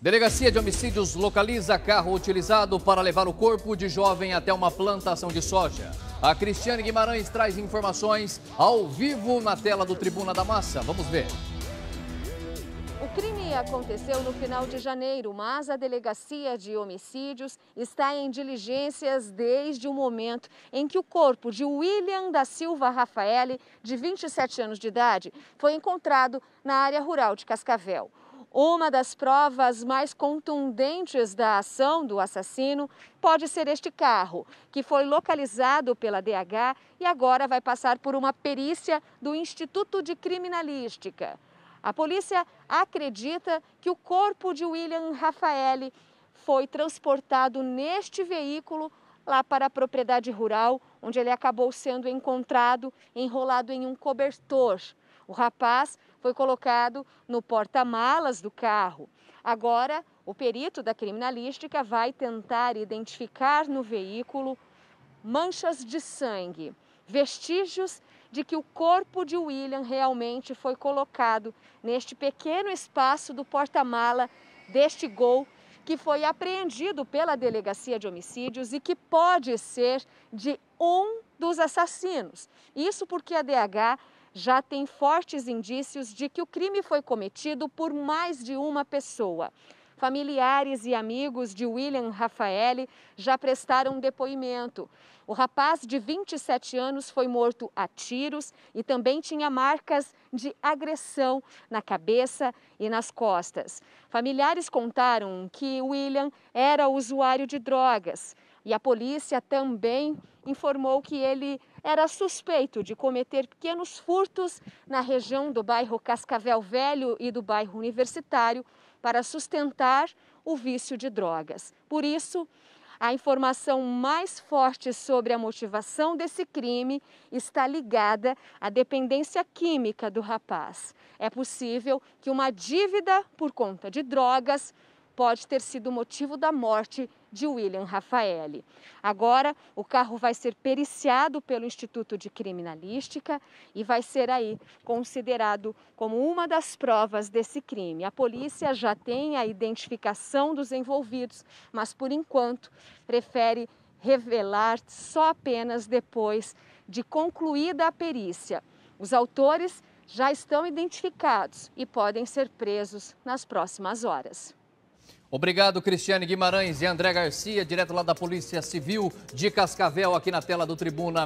Delegacia de Homicídios localiza carro utilizado para levar o corpo de jovem até uma plantação de soja. A Cristiane Guimarães traz informações ao vivo na tela do Tribuna da Massa. Vamos ver. O crime aconteceu no final de janeiro, mas a Delegacia de Homicídios está em diligências desde o momento em que o corpo de William da Silva Rafael, de 27 anos de idade, foi encontrado na área rural de Cascavel. Uma das provas mais contundentes da ação do assassino pode ser este carro, que foi localizado pela DH e agora vai passar por uma perícia do Instituto de Criminalística. A polícia acredita que o corpo de William Rafael foi transportado neste veículo lá para a propriedade rural, onde ele acabou sendo encontrado enrolado em um cobertor. O rapaz foi colocado no porta-malas do carro. Agora, o perito da criminalística vai tentar identificar no veículo manchas de sangue, vestígios de que o corpo de William realmente foi colocado neste pequeno espaço do porta-mala deste Gol, que foi apreendido pela Delegacia de Homicídios e que pode ser de um dos assassinos. Isso porque a DH já tem fortes indícios de que o crime foi cometido por mais de uma pessoa. Familiares e amigos de William Rafael já prestaram depoimento. O rapaz de 27 anos foi morto a tiros e também tinha marcas de agressão na cabeça e nas costas. Familiares contaram que William era usuário de drogas e a polícia também informou que ele era suspeito de cometer pequenos furtos na região do bairro Cascavel Velho e do bairro Universitário, para sustentar o vício de drogas. Por isso, a informação mais forte sobre a motivação desse crime está ligada à dependência química do rapaz. É possível que uma dívida por conta de drogas pode ter sido o motivo da morte de William Rafael. Agora, o carro vai ser periciado pelo Instituto de Criminalística e vai ser aí considerado como uma das provas desse crime. A polícia já tem a identificação dos envolvidos, mas por enquanto prefere revelar só apenas depois de concluída a perícia. Os autores já estão identificados e podem ser presos nas próximas horas. Obrigado, Cristiane Guimarães e André Garcia, direto lá da Polícia Civil de Cascavel, aqui na tela do Tribuna.